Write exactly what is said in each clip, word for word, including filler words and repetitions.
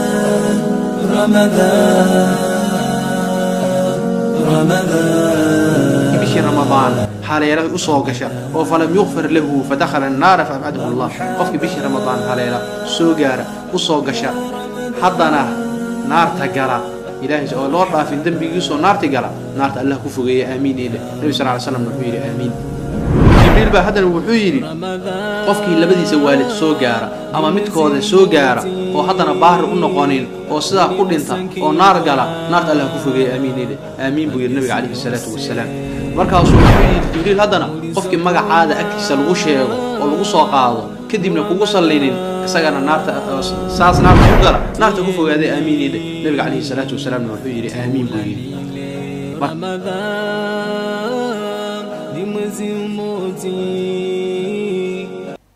بشي رمضان حال يلا أسوق شر وفلم يغفر له فدخل النار فأبعده الله. قف بشي رمضان حال يلا سوقار أسوق شر حضنا نار تجارة إلهي سؤال الله رأى في الدم بيجسوا نار تجارة نار الله كفوجي آمين إله النبي صلى الله عليه وسلم نقول آمين. جبريل بهذا الوحي قفك اللي بدي سوالد سوقار أما متكوذ سوقار وحضنا بحر النقانين oo sida ku dhinta oo naar gala naarta Allah ku fogay aamiinide aamiin buu nabi Cali sallallahu alayhi wasallam marka uu soo xidhay jibriil hadana qofkii magacaada agtiisa lagu sheego oo lagu soo qaado kadibna kugu saliinin isagana naarta saas naar ku gara naarta ku fogaaday aamiinide nabi Cali sallallahu alayhi wasallam wuxuu yiri aamiin buu yiri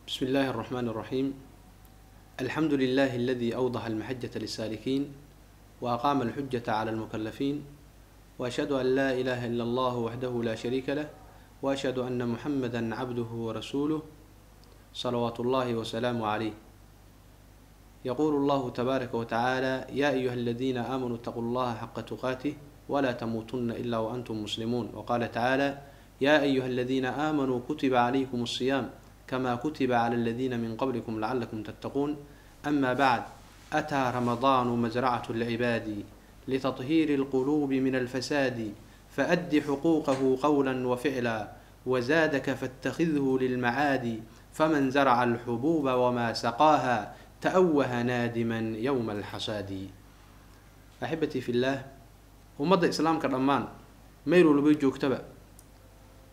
bismillaahir rahmaanir rahiim. الحمد لله الذي أوضح المحجة للسالكين وأقام الحجة على المكلفين وأشهد أن لا إله إلا الله وحده لا شريك له وأشهد أن محمدا عبده ورسوله صلوات الله وسلامه عليه. يقول الله تبارك وتعالى: يا أيها الذين آمنوا اتقوا الله حق تقاته ولا تموتن إلا وأنتم مسلمون. وقال تعالى: يا أيها الذين آمنوا كتب عليكم الصيام كما كتب على الذين من قبلكم لعلكم تتقون. أما بعد، أتى رمضان مزرعة العباد لتطهير القلوب من الفساد، فأد حقوقه قولا وفعلا وزادك فاتخذه للمعاد، فمن زرع الحبوب وما سقاها تأوه نادما يوم الحصاد. أحبتي في الله، ومضى إسلام كرمان ميرو لبيجو كتبا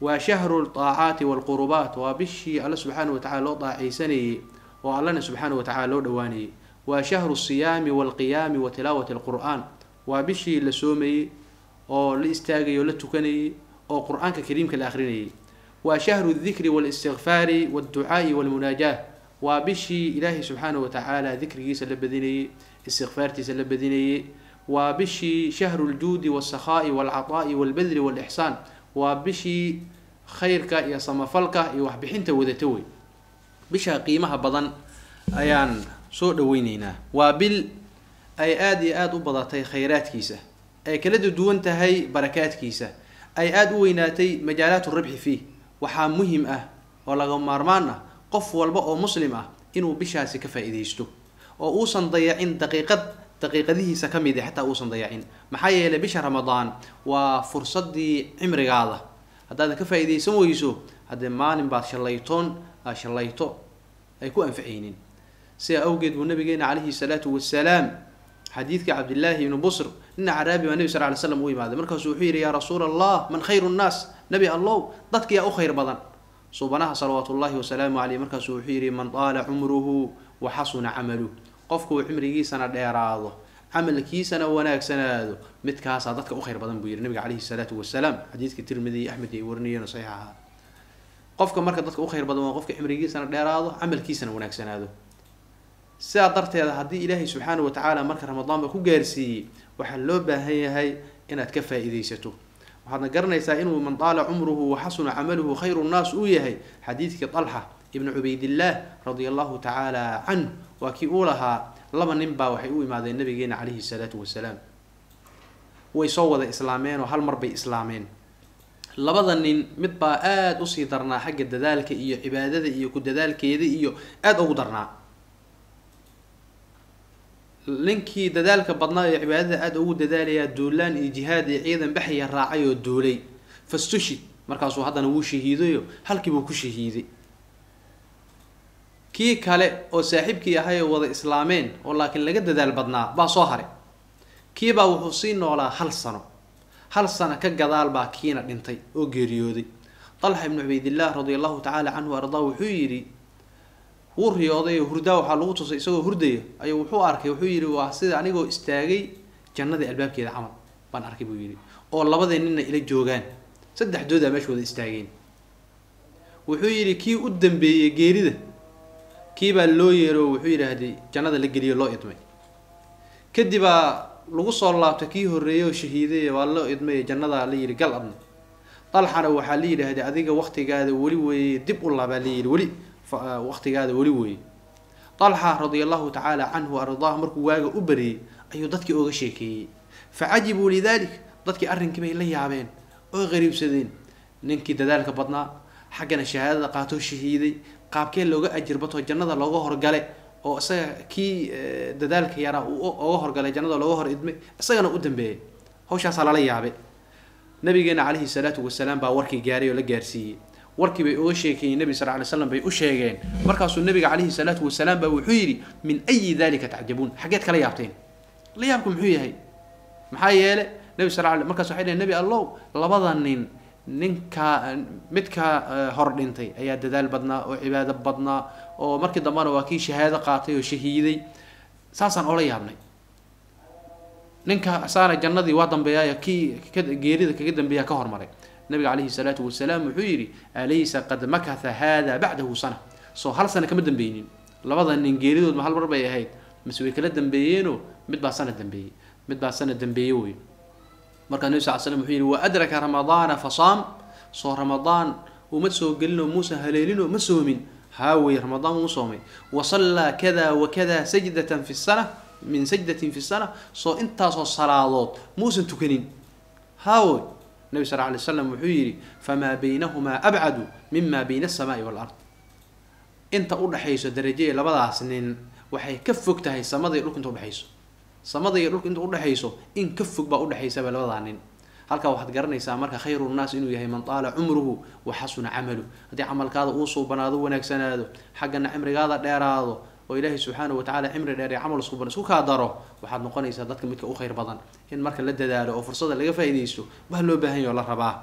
وشهر الطاعات والقربات وبشي الله سبحانه وتعالى طاعي سني وعلنا سبحانه وتعالى دواني وشهر الصيام والقيام وتلاوة القرآن وبشي لسومي أو لإستاغي ولتكني أو قرآن كريم كالآخرين وشهر الذكر والاستغفار والدعاء والمناجاة وبشي إلهي سبحانه وتعالى ذكره سلبذيني استغفارتي سلبذيني وبشي شهر الجود والسخاء والعطاء والبذل والإحسان وبشي خيرك يا صمفلك يوحبحنت وذتوي بشا قيمها بدن أيان سوء دوينينا وبال أي آدي آد وبضتي خيرات كيسة أي كلد دون تهي بركات كيسة أي آد ويناتي مجالات الربح فيه وحام مهم أه ولا غمارمانا قف والبقى مسلمة إنه بشا سكفا إديستو وأوصا ضيعين دقيقة دقيقة ذي سكمدي حتى أوصا ضيعين محايا لبشا رمضان وفرصة دي عمر قاضة هذا كفا إديسو ويسو هذا ما نبات شليطون شليطو أي كو أنفعينين سأوجد والنبي عليه الصلاة والسلام حديث عبد الله بن بصر إن عرابي والنبي صلى الله عليه وسلم وي ماذا مركز وحيري يا رسول الله من خير الناس نبي الله ضدك يا أخير بدن صوبناها صلوات الله وسلامه عليه مركز وحيري من طال عمره وحسن عمله قفكو عمري سنة ديراضه عمل كي سنة وناك سنة متكاس ضدك أخير بدن بوير النبي عليه الصلاة والسلام حديث الترمذي أحمد يورني نصيحة قفك مركز ضدك أخير بدن وقفك عمري سنة ديراضه عمل كي سنة وناك سنة سأدرت هذا هدي إلهي سبحانه وتعالى مركز رمضان بكو جارسي وحلوبة هي هي إن أتكفى إديسته وحنا قرنا يسائل من طال عمره وحسن عمله خير الناس ويا هي حديث كطلحة ابن عبيد الله رضي الله تعالى عنه وكيولها لما نبى وحيوي مع ذي النبي جينا عليه الصلاة والسلام ويصوّد إسلامين وهالمر بإسلامين لبضن متباءات أصيدرنا حق ذلك إيو عبادة إيو كد ذلك يدي إيو أد أودرنا لنكي ددالك بدنا عبادة أدو ددالي الدولان الجهادي أيضا بحي الراعي الدولي فاستشهد مركز هذا نو شهيدي هل كي بوكو شهيدي كي كالي أو صاحبك يا هاي وضع إسلامين ولكن لقد ددال بدنا با صهري كي با وحسين ولا هل سنة هل سنة كجدال با كينا دنتي أو جريودي طلحة بن عبيد الله رضي الله تعالى عنه وأرضاه وحيري ور رياضي هردا وحلو تصي سو هردي أي وحو أركي وحيري وحسيد عنيجو استاجي جنة الباب كذا عمل بان أركي بويري أو الله بدي إننا إلى جوجان صدق جودا مش وده استعين وحيري كي قدم بجيرده كي باللوير وحيري هذه جنادا للجري الله يطمي كدي با لقص الله تكيه الريو شهيدة والله يطمي جنادا لير قلبنا طلحنا وحلير هذه هذيك وقت جاد ولي ودب الله بالير ولي وقت جاد ولي وي طلحة رضي الله تعالى عنه وأرضاه مركو واجا أبري أيو ضدك أوغشيكي فعجبوا لذلك ضدك أرن كما إليه عبين أو غريب سدين ننكي ذلك بطنا حقنا الشهادة قاتو الشهيدي قابكين لوغا أجربته جنة لوغا هرقالي أو أسايا كي ذلك يرى أو هرقالي جنة لوغا هرقدمي أسايا أنا قدم به هوشا صلى علي عبين نبينا عليه الصلاة والسلام باوركي جاري ولا جارسي warkii bay uga sheekayeen nabi sallallahu alayhi wasallam bay u sheegeen markaasuu nabiga alayhi salatu wasalam ba wuxuu yiri min ay dalika taajabun xageed kala yaabteen la yaabku muxuu yahay maxay yeele nabi sallallahu alayhi markaasuu xidhay nabi allah labada nin ninka midka hor dhintay ayaa dadaal badnaa oo cibaado badnaa oo markii dambana waa kii shahaado qaatay oo shahiiday saasan oo la yaabnay ninka asaara jannadii waa dambeeyay kii geerida kaga dambeeya ka hormaray النبي عليه الصلاة والسلام حيري أليس قد مكث هذا بعده سنة سو هل سنة كم دنبيين لبضا إن جيريدود محل بربي هيد مسوي كلا دنبيينه متبع سنة دنبي متبع سنة دنبيوي مركز النبي صلى الله عليه وسلم حيري وأدرك رمضان فصام صو رمضان ومتسو قلنا موسى هليلينه مسو من هاوي رمضان وصومي وصلى كذا وكذا سجدة في السنة من سجدة في السنة صو أنت صو صلاة موسى تكنين هاوي النبي صلى الله عليه وسلم وحيري فما بينهما أبعد مما بين السماء والأرض أنت أول حيث درجة لبضع سنين وحي كفك تهي السماء يقولك أنت أول حيث السماء يقولك أنت أول حيث إن كفك بأول حيث بلبضع سنين هل كواحد قرني سامرك خير الناس إنه يهي من طال عمره وحسن عمله هذا عمل كذا أوصو بنادو ونكسنا هذا حق أن عمر هذا دار هذا وإلهي سبحانه وتعالى عمر دار عمل صوبنا سو كادره وحد نقني سادتك متك أو خير بضن إن مركز لده داره أو فرصة اللي جفاء يديسو بهلو بهين والله ربعه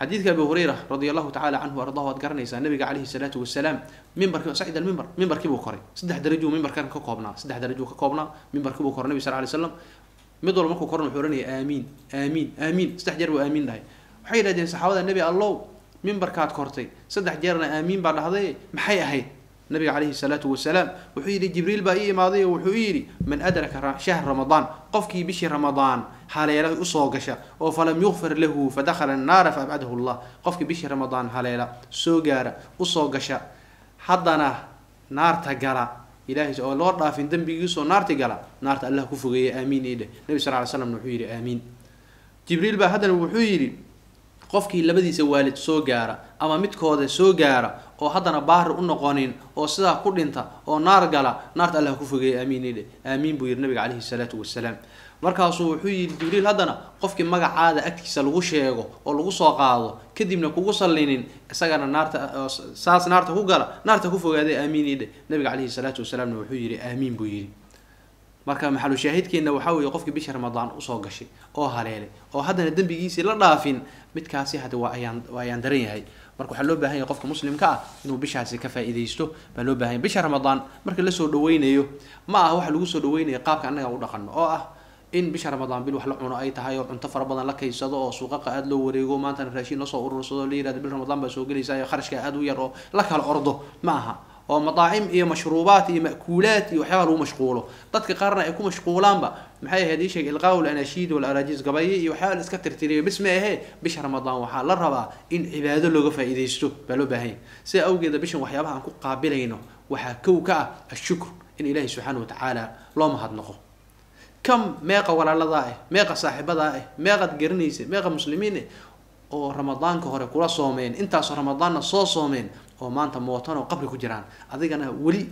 حديث أبي هريرة رضي الله تعالى عنه وأرضاه أذكرني النبي عليه الصلاة والسلام منبر صعد المنبر منبر كبو قري صدح درجو منبر كان كقابنا صدح درجو كقابنا منبر كبو قري النبي صلى الله عليه وسلم مدور مكو قرن حورني آمين آمين آمين صدح جرب آمين لهي وحيل هذه صحوة النبي الله منبر كات قرتي صدح جرنا آمين بعد هذه محيا هي النبي عليه الصلاة والسلام وحيري جبريل باقي ماضي وحيري من أدرك شهر رمضان قفكي بشي رمضان حاليلا أصوغشا وفلم يغفر له فدخل النار فأبعده الله قفكي بشي رمضان حاليلا سوغارا أصوغشا حدنا نار تقرأ إلهي سأقول الله في دم بيقصو نار تقرأ نار تقلها كفوغي آمين إله النبي صلى الله عليه وسلم وحيري آمين جبريل با هذا وحيري قفكي اللي بدي سوالد سوغارا أما متكوذة سوغارا oo hadana baar u noqonin oo sida ku dhinta oo naar gala naarta allah ku fogay aamiinide aamiin buu yiri nabiga kaleey salaatu wassalaam markaas uu wuxuu yiri jibriil hadana qofkii magacaada agtiisa lagu sheego oo lagu soo qaado kadibna kugu salliinin isagana naarta saas naarta ku gala naarta ku fogaaday aamiinide nabiga kaleey salaatu wassalaam wuxuu yiri aamiin buu yiri marka maxalu shaahidkeena waxa uu qofkii bisha ramadaan u soo gashay oo haleelay oo hadana dambigiisa la dhaafin midkaasi hada waa ayaan waa ayaan daran yahay marka waxa loo baahan yahay qofka muslimka ah inuu bishaasi ka faa'iideysto baa loo baahan yahay bisha ramadaan marka la soo dhaweynayo ma aha wax lagu soo dhaweynayo qaabka annaga u dhaqanno oo ah in bisha ramadaan bil wax la cuno ay tahay oo cunto fara badan la kaysado oo suuqa qaad loo wareego maanta raashin la soo urursado leeyahay bil ramadaan baa soo galaysaa iyo kharashka aad u yar oo la kala ordo ma aha oo madaa'im iyo mashruubaat iyo maakuulaat iyo waxyaalo mashquulo dadka qaarna ay ku mashquulaan ba maxay hadii sheeg ilqaaw al-anashid wal arajis gabayay iyo waxyaalo iska tirtiriyo bismaahe bisha ramadaan waxa la rabaa in cibaado looga faa'iideysto balo baahay si awgeeda bishan waxyaabaha aan ku qaabilayno waxa kowka ah ashukr in ilaahi subhanahu wa ta'ala loo mahadnaqo kam meeqa walaalada ah meeqa saaxibada ah meeqa garnaysa meeqa muslimiin oo ramadaanka hore kula soomeen intaas ramadaanna soo soomeen oo maanta mootan oo qabri ku jiraan adigana wali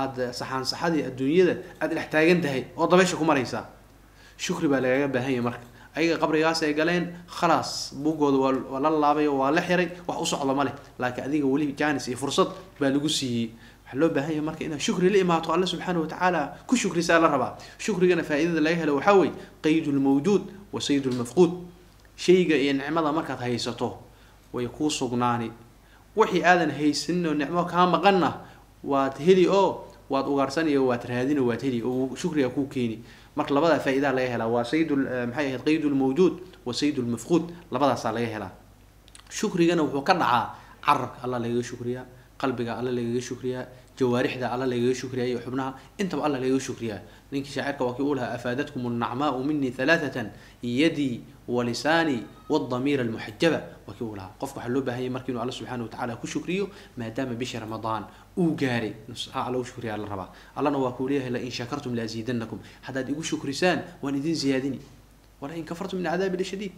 aad saxan saxadii adduunyada aad la xitaagantahay oo dabeesha ku maraysa shukri baa laga baahanyahay marka ayaga qabrigaas ay galeen khalaas buugoodu waa la laabay waa la xiray wax u socdo ma leh laakiin adiga wali jaanis iyo fursad baa lagu siiyay waxa loo baahanyahay marka in shukri la imaato Allah subhanahu wa ta'ala ku shukriisa la raba shukriga faa'iidada laga helo waxa way qaydul mawjood wa sayyidul mafqud shayga iyo nicmada markaad haysato way ku sugnaani وحي آذن هيسن ونعمه كان مقنّه واتهلي أو واتوغرسن يو واترهادين واتهلي أو شكر يكون كيني marka labada faa'iido laga helaa waa saydul maxay ahayd qaydul mawjood wa saydul mafqud labadaas laga helaa shukrigana wuxuu ka dhacaa carabka alla laga shukriya qalbiga alla laga shukriya جوارحها على لا يشكريا يحبنها أنت على لا يشكريا لأنك شاعرك وكيقولها أفادتكم النعماء مني ثلاثة يدي ولساني والضمير المحجبة وكيقولها قف حلوبها هي مركين على سبحانه وتعالى كشكريو ما دام بش رمضان وجاري نصها على شكريا على الربع الله نواكوليها لئن شكرتم لأزيدنكم حتى يقول شكرسان وندين زيادني ولئن كفرتم من عذاب الشديد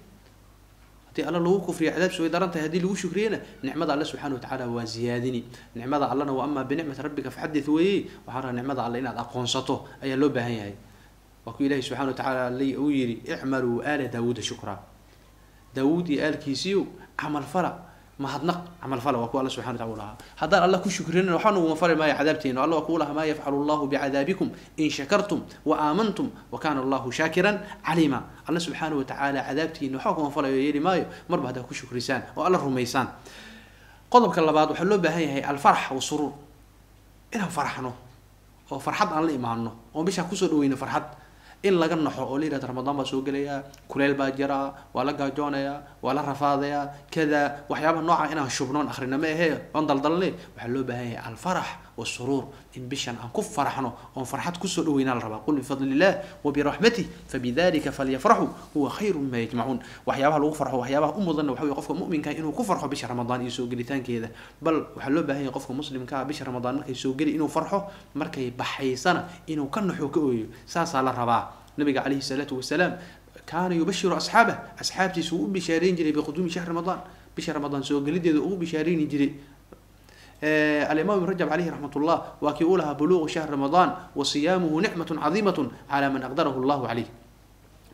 تي الله لو كفري عذاب سوي درنت هذه لو شكرينا نعمه الله سبحانه وتعالى وزيادني نعمه الله واما بنعمه ربك فحدث وي وحرى نعمه الله ان اقونسته اي لو باهن يحيى وكو الله سبحانه وتعالى لي او يري اعملوا آل داوود شكرا داوود آل كيسيو عمل فرع ما حدنق عمل فلا وكو الله سبحانه وتعالى هذا الله كشكرنا وحنا ومفر ما عذابتين الله وكو ما يفعل الله بعذابكم ان شكرتم وامنتم وكان الله شاكرا عليما الله سبحانه وتعالى عذابتين وحكم ومفر يلي ما مر بهذا كشكرسان والله رميسان قضبك لباد وحلو بهاي هي الفرح والسرور انه فرحنا او فرحت على ايماننا ومش كسو دوينا فرحت إن لقى النحو ليلة رمضان بسوق ليا كليل باجرا ولا قاجونيا ولا رفاضيا كذا وحيابا نوعا إنها الشبنون آخرنا ما هي وندل ضلي وحلو بها الفرح والسرور إن بشان أنكف فرحنا وفرحت كسر وين الربا قل بفضل الله وبرحمته فبذلك فليفرحوا هو خير مما يجمعون وحيابها لو فرحوا وحيابها أم ظن وحيوا يقفوا مؤمن كان إنه كفرحوا بش رمضان يسوق لتان كذا بل وحلو بها يقفوا مسلم كان بش رمضان مركي يسوق إنه فرحوا مركي بحيسنا إنه كنحوا كوي ساس على الربا النبي عليه الصلاة والسلام كان يبشر أصحابه أصحابتي سوء بشهرين جري بقدوم شهر رمضان بشهر رمضان سوء قليد يدعو بشهرين يجري آه الإمام رجب عليه رحمة الله وكيقولها بلوغ شهر رمضان وصيامه نعمة عظيمة على من أقدره الله عليه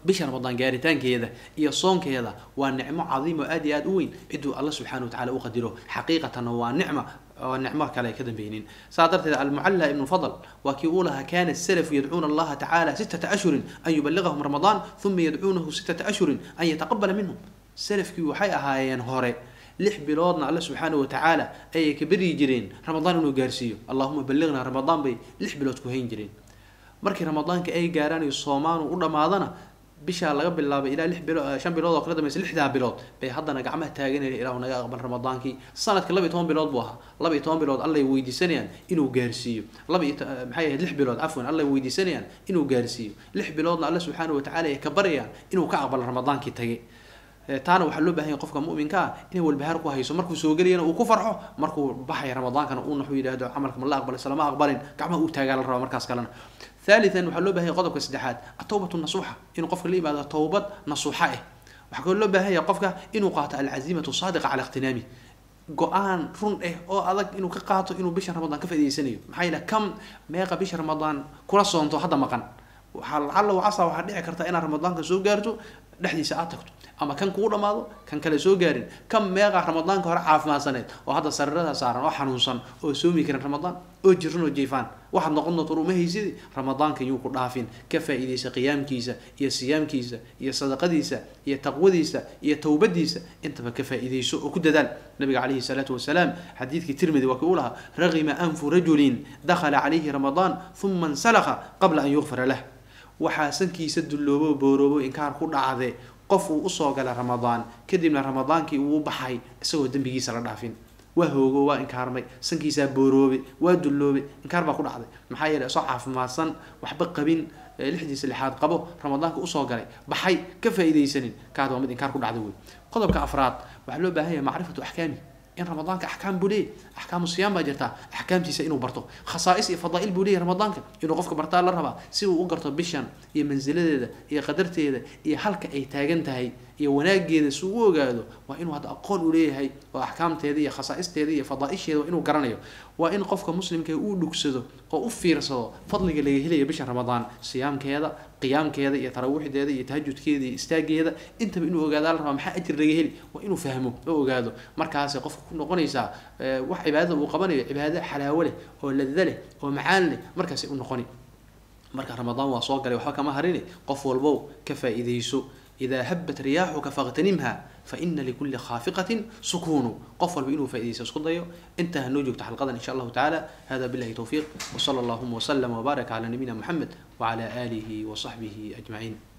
بشهر رمضان قارتان كيدا إيا صون كيدا والنعمة عظيمة آدي آدوين إدو الله سبحانه وتعالى أقدره حقيقة هو النعمة والنعمة كلا كذا بينين صادرت المعلى ابن فضل وكيقولها كان السلف يدعون الله تعالى ستة أشهر أن يبلغهم رمضان ثم يدعونه ستة أشهر أن يتقبل منهم السلف كي وحيها ينهاري لح بلادنا الله سبحانه وتعالى أي كبري جرين رمضان ونقارسيه اللهم بلغنا رمضان بي لح بلادكو هين جرين مركي رمضان كأي قاراني الصومان وقرنا ماضنا بشا الله قبل الله إلى لح بلاد شن بلاد وقرنا مس لح ذا بلاد بيحضنا قعمه تاجين إلى هنا قبل رمضان كي صارت كلا بيتهم بلاد بوها الله بيتهم بلاد الله يودي سنين إنه قارسيه الله بيت محيه لح بلاد عفوا الله يودي سنين إنه قارسيه لح بلادنا الله سبحانه وتعالى يكبريان إنه كعبل رمضان كي تجي تانا وحلو بها قفكا مؤمنكا إنه والبهار كوهيسو مركو سوغرينا وكفرحو مركو بحي رمضان كان ونحو يدادو عملكم الله أقبل السلام أقبلين كعما أوتاقا للروا مركز كالنا ثالثا وحلو بها قضبك السدحات التوبة النصوحة إنه قفكا لي بعد توبة نصوحائه وحلو بها قفكا إنه قاطع العزيمة الصادقة على اغتنامه قوان رون إيه أو أذك إنه كقاطو إنه بشهر رمضان كفدي سنيو محايلة كم ميقا بشهر رمضان كل صنطو حدا مقن وحل وعصا وحديع كرتا إنا رمضان كسوغرتو لحدي ساعتكتو أما كان كورة ماذا كان كلا سوجارين كم ميقع رمضان كهر عاف ما سنت وهذا سرّها سارن وحنون صن وسومي كان رمضان أجرن وجيفان واحد نقلنا طرو ما هي زيد رمضان كان يوكل رافين كفى إذا سقيام كيسة يا صيام كيسة يا صدقة ديسة يا تقوى ديسة يا توبة ديسة أنت بكفى إذا سوء وكده دل النبي عليه الصلاة والسلام حديث كتير مذي وكولها رغم أنف رجل دخل عليه رمضان ثم انسلخ قبل أن يغفر له وحسن كيسد اللوبو بورو إنكار كل عذاب قف وصوغ على رمضان كديمنا رمضان كي وبحي سو دنبيغي سلا دافين وهوغو وا انكارمي سنكيسا بوروبي وا دلوبي انكار با كدحدي مخا يله سو عافماسن وخبا قبين لحديس لحاد قبو رمضان كي وصوغ على بحي كفايديسنين كاد ومد انكار كدحدي وي قدبك افراد waxa loo baahan yahay macrifatu ahkaami in ramadan ka ahkaam bulee ahkaam siyam ba jirta ahkaamtiisa inuu barto khasaa'is iyo fadaa'il bulee ramadan ka inuu qofka bartaa la raba si uu u garto bishan iyo manziladeeda iyo qadarteeda iyo halka ay taagan tahay iyo wanaageeda si uu ogaado waa inuu had aqoon u leeyahay oo ahkaamteeda iyo khasaa'isteeda iyo fadaa'isheeda inuu garanayo waa in qofka muslimka uu dhugsado oo u fiirsado fadliga laga helayo bisha ramadan siyaamkeeda qiyaamkeeda iyo taraawixdeeda iyo tahajjudkeeda iyo istaageeda intaba inuu ogaado la raba maxaa ajir laga heli waa inuu fahmo oo ogaado markaas qofku ku noqonaysa wax cibaado uu qabanayo cibaado xalaawo leh oo ladda leh oo macaan leh markaas uu noqoni marka ramadan waa soo galay waxa kama harin qof walba ka faa'iideyso إذا هبت رياحك فاغتنمها فإن لكل خافقة سكون قفل بإنه فإذا سيسقط. انتهى النوجو تحت القضاء إن شاء الله تعالى. هذا بالله توفيق، وصلى الله وسلم وبارك على نبينا محمد وعلى آله وصحبه أجمعين.